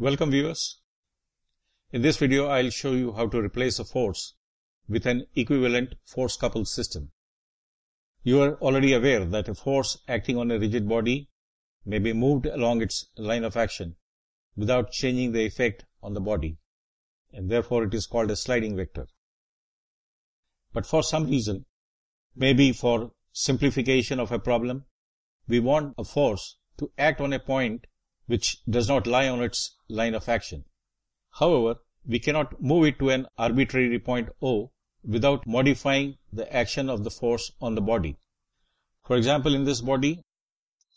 Welcome viewers. In this video I will show you how to replace a force with an equivalent force coupled system. You are already aware that a force acting on a rigid body may be moved along its line of action without changing the effect on the body, and therefore it is called a sliding vector. But for some reason, maybe for simplification of a problem, we want a force to act on a point which does not lie on its line of action. However, we cannot move it to an arbitrary point O without modifying the action of the force on the body. For example, in this body,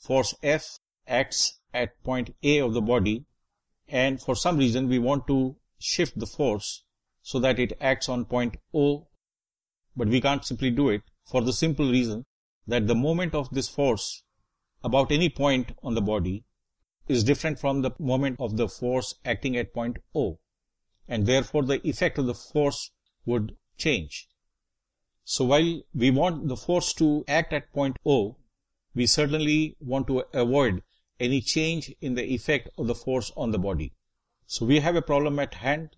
force F acts at point A of the body, and for some reason we want to shift the force so that it acts on point O, but we can't simply do it for the simple reason that the moment of this force about any point on the body is different from the moment of the force acting at point O, and therefore the effect of the force would change. So while we want the force to act at point O, we certainly want to avoid any change in the effect of the force on the body. So we have a problem at hand,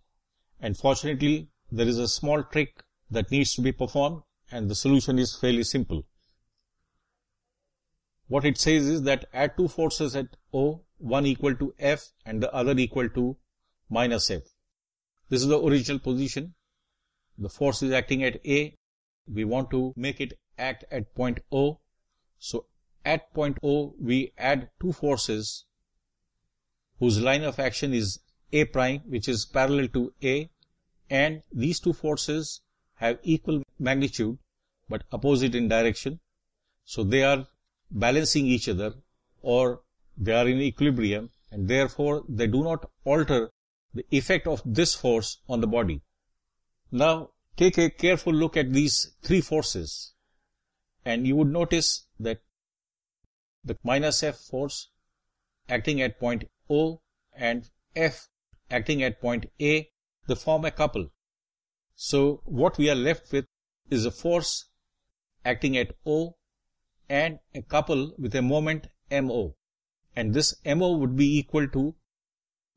and fortunately there is a small trick that needs to be performed, and the solution is fairly simple. What it says is that add two forces at O, one equal to F and the other equal to minus F. This is the original position. The force is acting at A. We want to make it act at point O. So at point O, we add two forces whose line of action is A prime, which is parallel to A. And these two forces have equal magnitude but opposite in direction. So they are balancing each other, or they are in equilibrium, and therefore they do not alter the effect of this force on the body. Now take a careful look at these three forces, and you would notice that the minus F force acting at point O and F acting at point A, they form a couple. So what we are left with is a force acting at O and a couple with a moment MO, and this MO would be equal to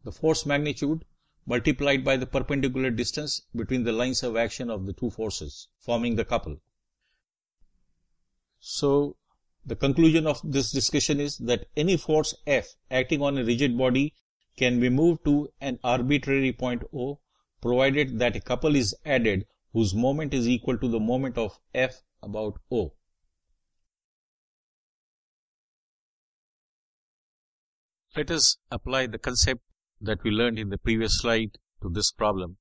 the force magnitude multiplied by the perpendicular distance between the lines of action of the two forces forming the couple. So the conclusion of this discussion is that any force F acting on a rigid body can be moved to an arbitrary point O, provided that a couple is added whose moment is equal to the moment of F about O. Let us apply the concept that we learned in the previous slide to this problem.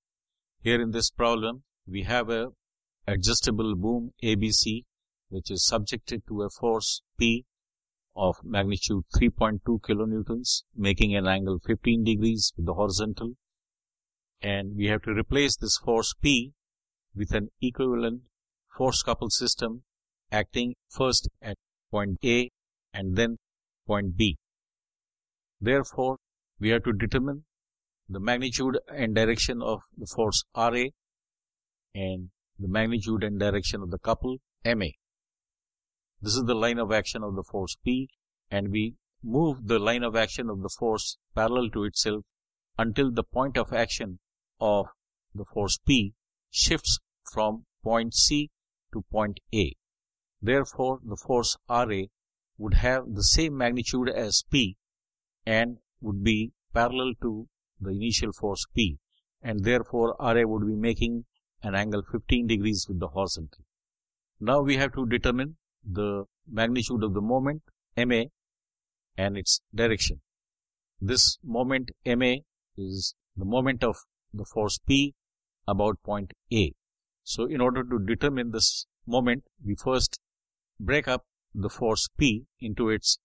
Here in this problem, we have an adjustable boom ABC, which is subjected to a force P of magnitude 3.2 kilonewtons, making an angle 15 degrees with the horizontal. And we have to replace this force P with an equivalent force coupled system acting first at point A and then point B. Therefore, we have to determine the magnitude and direction of the force RA and the magnitude and direction of the couple MA. This is the line of action of the force P, and we move the line of action of the force parallel to itself until the point of action of the force P shifts from point C to point A. Therefore, the force RA would have the same magnitude as P and would be parallel to the initial force P, and therefore RA would be making an angle 15 degrees with the horizontal. Now we have to determine the magnitude of the moment MA and its direction. This moment MA is the moment of the force P about point A. So in order to determine this moment, we first break up the force P into its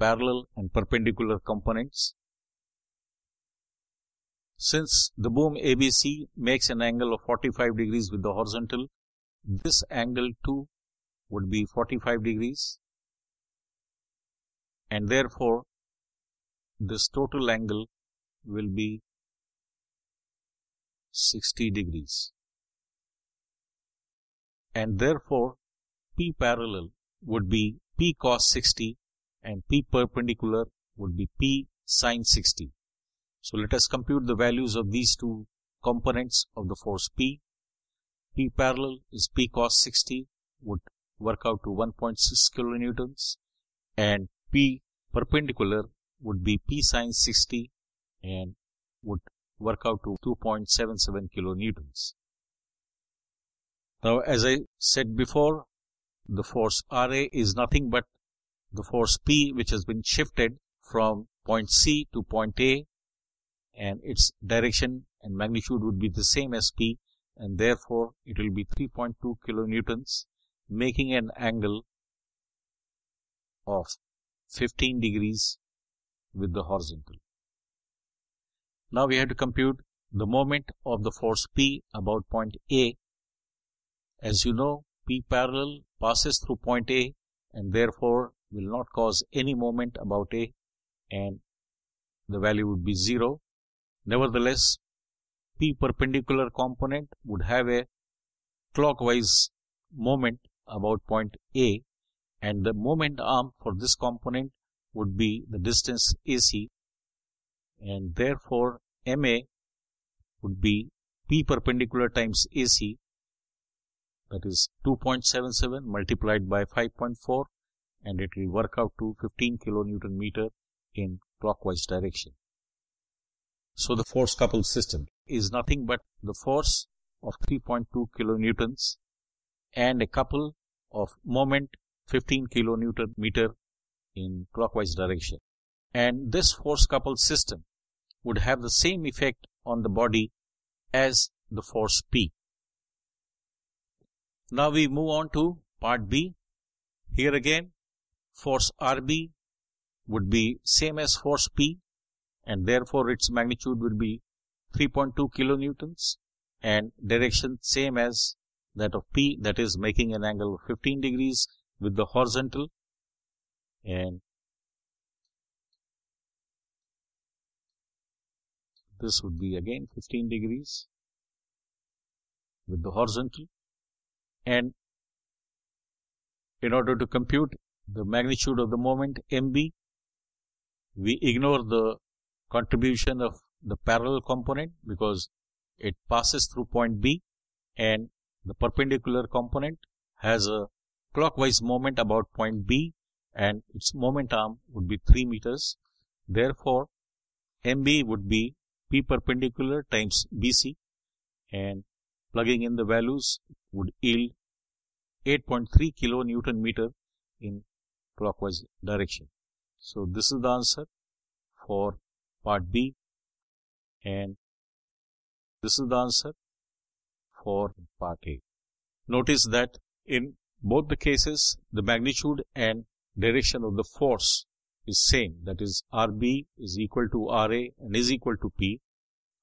parallel and perpendicular components. Since the boom ABC makes an angle of 45 degrees with the horizontal, this angle too would be 45 degrees, and therefore this total angle will be 60 degrees. And therefore P parallel would be P cos 60, and P perpendicular would be P sin 60. So let us compute the values of these two components of the force P. P parallel is P cos 60 would work out to 1.6 kilonewtons, and P perpendicular would be P sin 60 and would work out to 2.77 kilonewtons. Now, as I said before, the force RA is nothing but the force P which has been shifted from point C to point A, and its direction and magnitude would be the same as P, and therefore it will be 3.2 kilonewtons, making an angle of 15 degrees with the horizontal. Now we have to compute the moment of the force P about point A. As you know, P parallel passes through point A and therefore will not cause any moment about A, and the value would be 0. Nevertheless, P perpendicular component would have a clockwise moment about point A, and the moment arm for this component would be the distance AC, and therefore MA would be P perpendicular times AC, that is 2.77 multiplied by 5.4, and it will work out to 15 kilonewton meter in clockwise direction. So the force coupled system is nothing but the force of 3.2 kilonewtons and a couple of moment 15 kilonewton meter in clockwise direction. And this force coupled system would have the same effect on the body as the force P. Now we move on to part B. Here again, force RB would be same as force P, and therefore its magnitude would be 3.2 kilonewtons and direction same as that of P, that is making an angle of 15 degrees with the horizontal, and this would be again 15 degrees with the horizontal. And in order to compute the magnitude of the moment MB, we ignore the contribution of the parallel component because it passes through point B, and the perpendicular component has a clockwise moment about point B, and its moment arm would be 3 meters. Therefore, MB would be P perpendicular times BC, and plugging in the values would yield 8.3 kilonewton meter in clockwise direction. So this is the answer for part B, and this is the answer for part A. Notice that in both the cases, the magnitude and direction of the force is same, that is RB is equal to RA and is equal to P.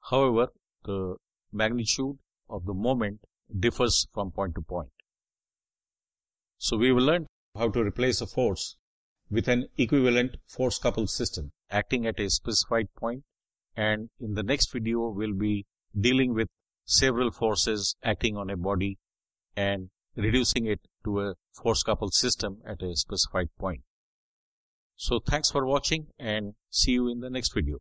However, the magnitude of the moment differs from point to point. So we will learn how to replace a force with an equivalent force coupled system acting at a specified point, and in the next video we'll be dealing with several forces acting on a body and reducing it to a force coupled system at a specified point. So thanks for watching, and see you in the next video.